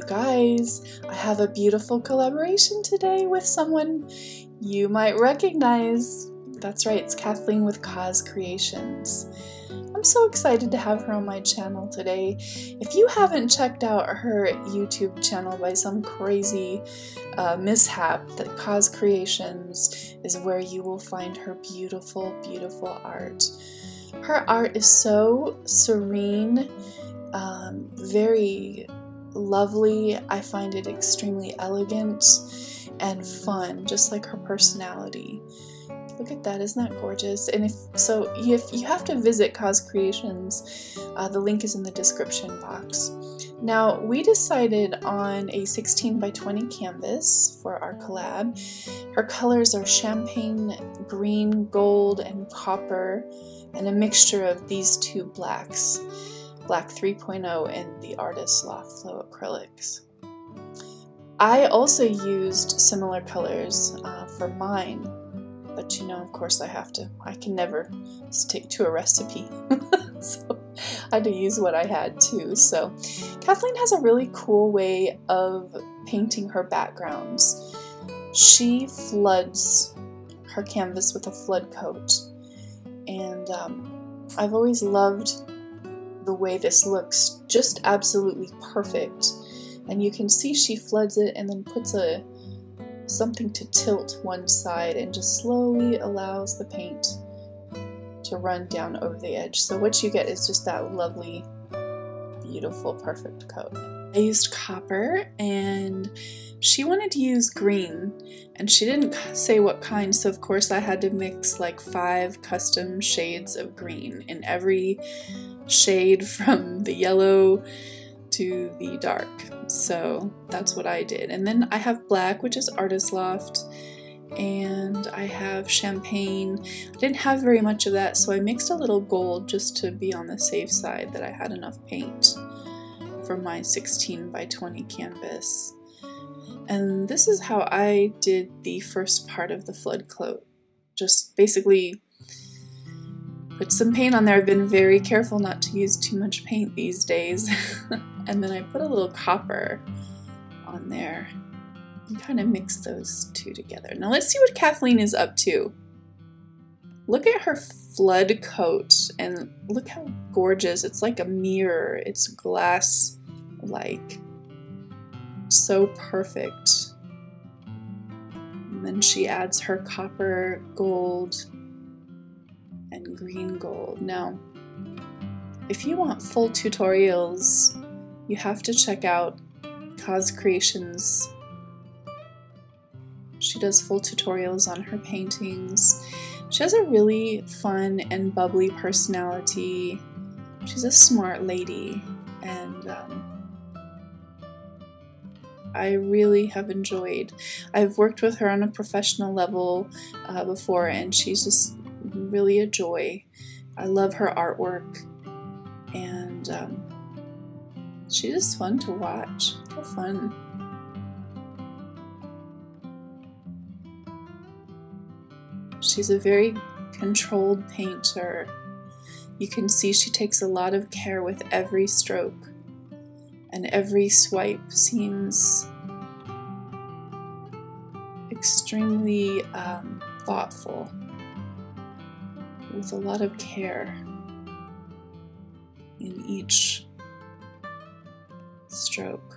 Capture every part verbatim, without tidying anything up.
You guys, I have a beautiful collaboration today with someone you might recognize. That's right, it's Cathleen with C O Z Creations. I'm so excited to have her on my channel today. If you haven't checked out her YouTube channel by some crazy uh, mishap, that C O Z Creations is where you will find her beautiful, beautiful art. Her art is so serene, um, very lovely. I find it extremely elegant and fun, just like her personality. Look at that, isn't that gorgeous? And if so, if you have to visit C O Z Creations, uh, the link is in the description box. Now, we decided on a sixteen by twenty canvas for our collab. Her colors are champagne, green, gold, and copper, and a mixture of these two blacks, Black three point oh and the Artist's Loft Flow Acrylics. I also used similar colors uh, for mine. But you know, of course I have to, I can never stick to a recipe, so I had to use what I had too. So Cathleen has a really cool way of painting her backgrounds. She floods her canvas with a flood coat, and um, I've always loved the way this looks, just absolutely perfect. And you can see she floods it and then puts a something to tilt one side and just slowly allows the paint to run down over the edge. So what you get is just that lovely, beautiful, perfect coat. I used copper, and she wanted to use green, and she didn't say what kind, so of course I had to mix like five custom shades of green in every shade from the yellow to the dark. So that's what I did. And then I have black, which is Artist's Loft, and I have champagne. I didn't have very much of that, so I mixed a little gold just to be on the safe side that I had enough paint for my sixteen by twenty canvas. And this is how I did the first part of the flood coat. Just basically put some paint on there. I've been very careful not to use too much paint these days. And then I put a little copper on there and kind of mix those two together. Now let's see what Cathleen is up to. Look at her flood coat and look how gorgeous. It's like a mirror. It's glass-like. So perfect. And then she adds her copper, gold, and green gold. Now, if you want full tutorials, you have to check out C O Z Creations. She does full tutorials on her paintings. She has a really fun and bubbly personality. She's a smart lady, and um, I really have enjoyed. I've worked with her on a professional level uh, before, and she's just really a joy. I love her artwork, and um, she's just fun to watch. How fun. She's a very controlled painter. You can see she takes a lot of care with every stroke, and every swipe seems extremely um, thoughtful, with a lot of care in each stroke.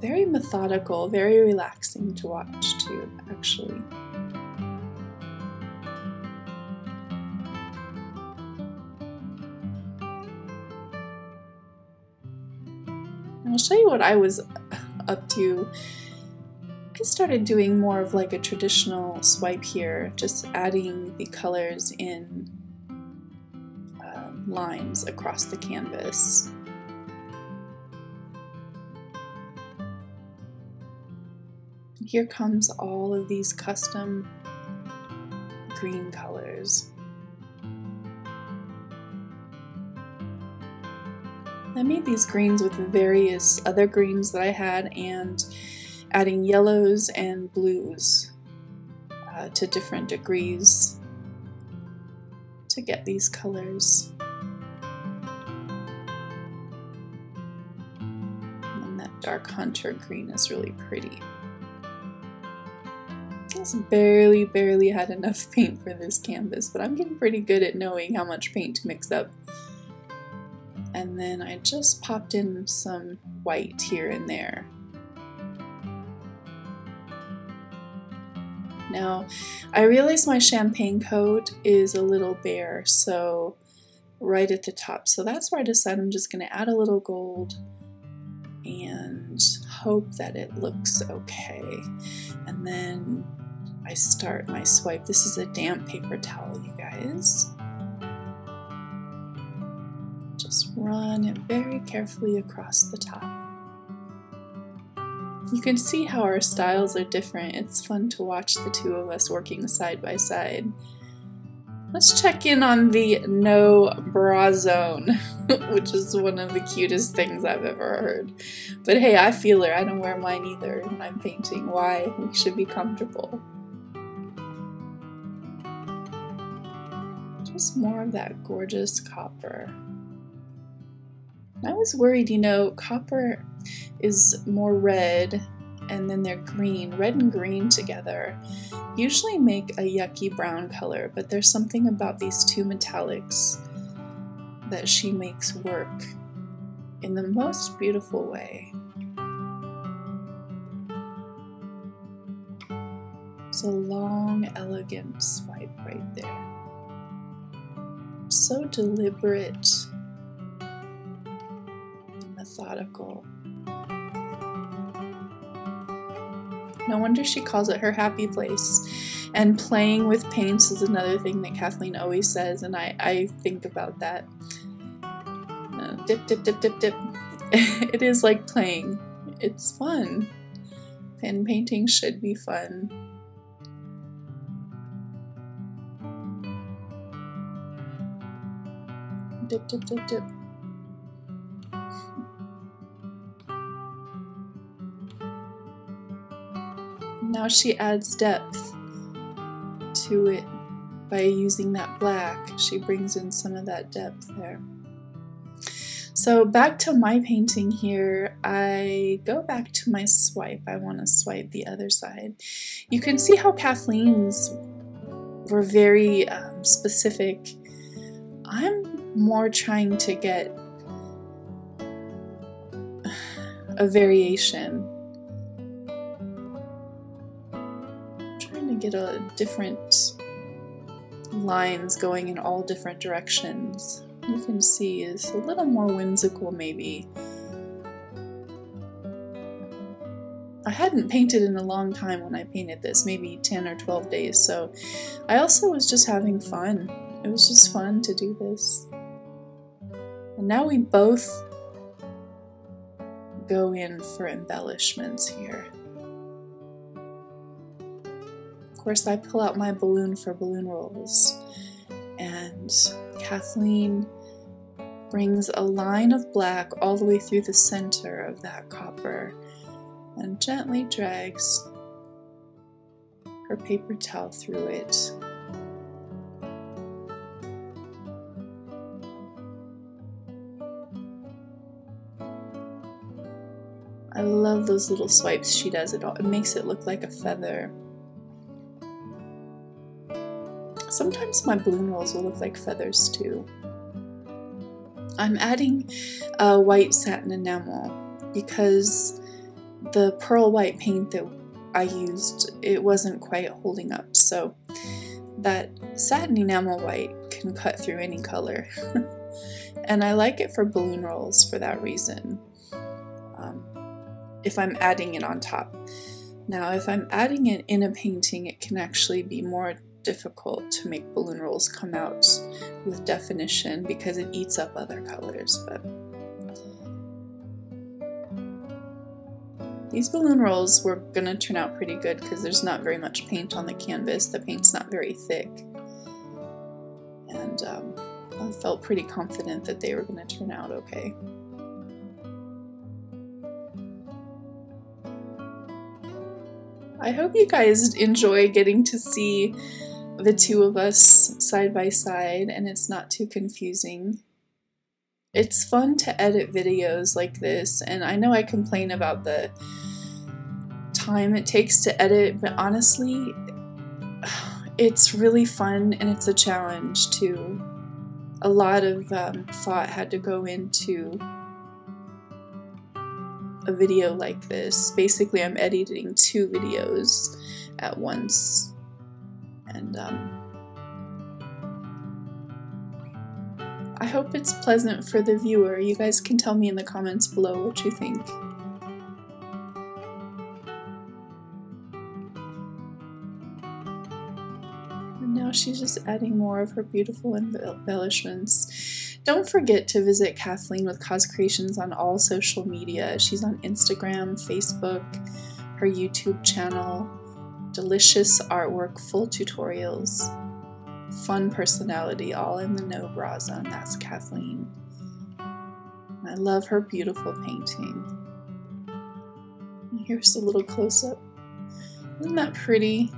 Very methodical, very relaxing to watch too, actually. And I'll show you what I was up to. I started doing more of like a traditional swipe here, just adding the colors in lines across the canvas. Here comes all of these custom green colors. I made these greens with various other greens that I had, and adding yellows and blues uh, to different degrees to get these colors. dark hunter green is really pretty. Just barely, barely had enough paint for this canvas, but I'm getting pretty good at knowing how much paint to mix up. And then I just popped in some white here and there. Now, I realize my champagne coat is a little bare, so right at the top. So that's where I decided I'm just going to add a little gold and hope that it looks okay. And then I start my swipe. This is a damp paper towel, you guys. Just run it very carefully across the top. You can see how our styles are different. It's fun to watch the two of us working side by side. Let's check in on the No Bra Zone, which is one of the cutest things I've ever heard. But hey, I feel her. I don't wear mine either when I'm painting. Why? We should be comfortable. Just more of that gorgeous copper. I was worried, you know, copper is more red and then they're green. Red and green together usually make a yucky brown color, but there's something about these two metallics that she makes work in the most beautiful way. It's a long, elegant swipe right there. So deliberate. Methodical. No wonder she calls it her happy place. And playing with paints is another thing that Cathleen always says, and I, I think about that. Uh, dip, dip, dip, dip, dip. It is like playing. It's fun. And painting should be fun. Dip, dip, dip, dip. Now she adds depth to it by using that black. She brings in some of that depth there. So back to my painting here, I go back to my swipe. I want to swipe the other side. You can see how Kathleen's were very um, specific. I'm more trying to get a variation. Get a different lines going in all different directions. You can see it's a little more whimsical maybe. I hadn't painted in a long time when I painted this, maybe ten or twelve days, so I also was just having fun. It was just fun to do this. And now we both go in for embellishments here. Of course, I pull out my balloon for balloon rolls, and Cathleen brings a line of black all the way through the center of that copper and gently drags her paper towel through it. I love those little swipes she does. It all, it makes it look like a feather. Sometimes my balloon rolls will look like feathers too. I'm adding uh, white satin enamel because the pearl white paint that I used, it wasn't quite holding up, so that satin enamel white can cut through any color. And I like it for balloon rolls for that reason, um, if I'm adding it on top. Now if I'm adding it in a painting, it can actually be more difficult to make balloon rolls come out with definition because it eats up other colors, but these balloon rolls were going to turn out pretty good because there's not very much paint on the canvas. The paint's not very thick, and um, I felt pretty confident that they were going to turn out okay. I hope you guys enjoy getting to see the two of us side by side and it's not too confusing. It's fun to edit videos like this, and I know I complain about the time it takes to edit, but honestly, it's really fun and it's a challenge too. A lot of um, thought had to go into a video like this. Basically, I'm editing two videos at once, and um, I hope it's pleasant for the viewer. You guys can tell me in the comments below what you think. And now she's just adding more of her beautiful embellishments. Don't forget to visit Cathleen with C O Z Creations on all social media. She's on Instagram, Facebook, her YouTube channel. Delicious artwork, full tutorials. Fun personality, all in the No Bra Zone. That's Cathleen. And I love her beautiful painting. Here's a little close-up. Isn't that pretty?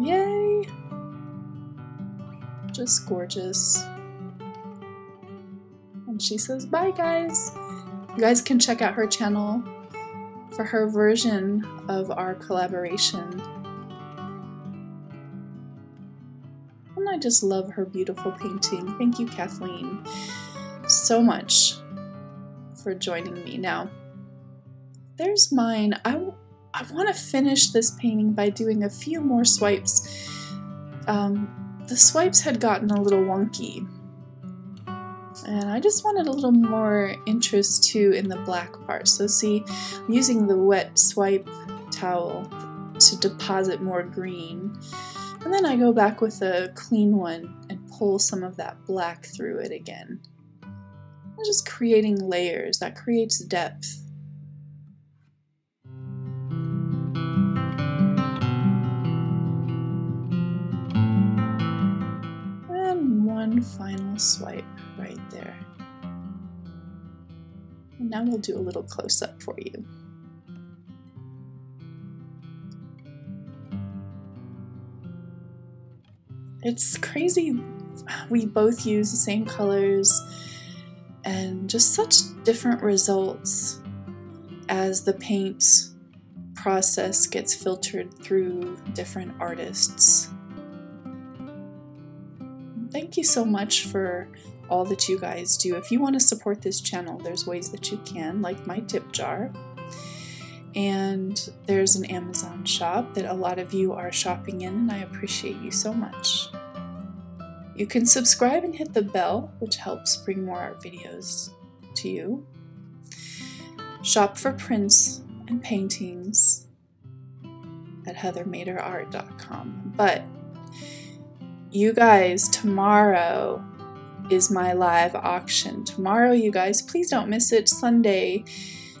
Yay! Just gorgeous. And she says bye, guys. You guys can check out her channel for her version of our collaboration. I just love her beautiful painting. Thank you, Cathleen, so much for joining me. Now, there's mine. I, I want to finish this painting by doing a few more swipes. Um, the swipes had gotten a little wonky, and I just wanted a little more interest too in the black part. So see, I'm using the wet swipe towel to deposit more green. And then I go back with a clean one and pull some of that black through it again. I'm just creating layers. That creates depth. And one final swipe right there. And now we'll do a little close-up for you. It's crazy, we both use the same colors and just such different results as the paint process gets filtered through different artists. Thank you so much for all that you guys do. If you want to support this channel, there's ways that you can, like my tip jar. And there's an Amazon shop that a lot of you are shopping in, and I appreciate you so much. You can subscribe and hit the bell, which helps bring more art videos to you. Shop for prints and paintings at heather mader art dot com. But you guys, tomorrow is my live auction. Tomorrow, you guys, please don't miss it. Sunday,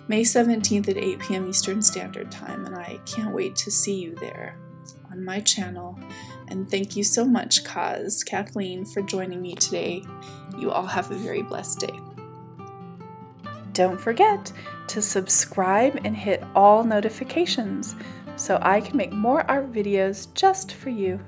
May seventeenth at eight p m Eastern Standard Time, and I can't wait to see you there on my channel. And thank you so much, C O Z, Cathleen, for joining me today. You all have a very blessed day. Don't forget to subscribe and hit all notifications so I can make more art videos just for you.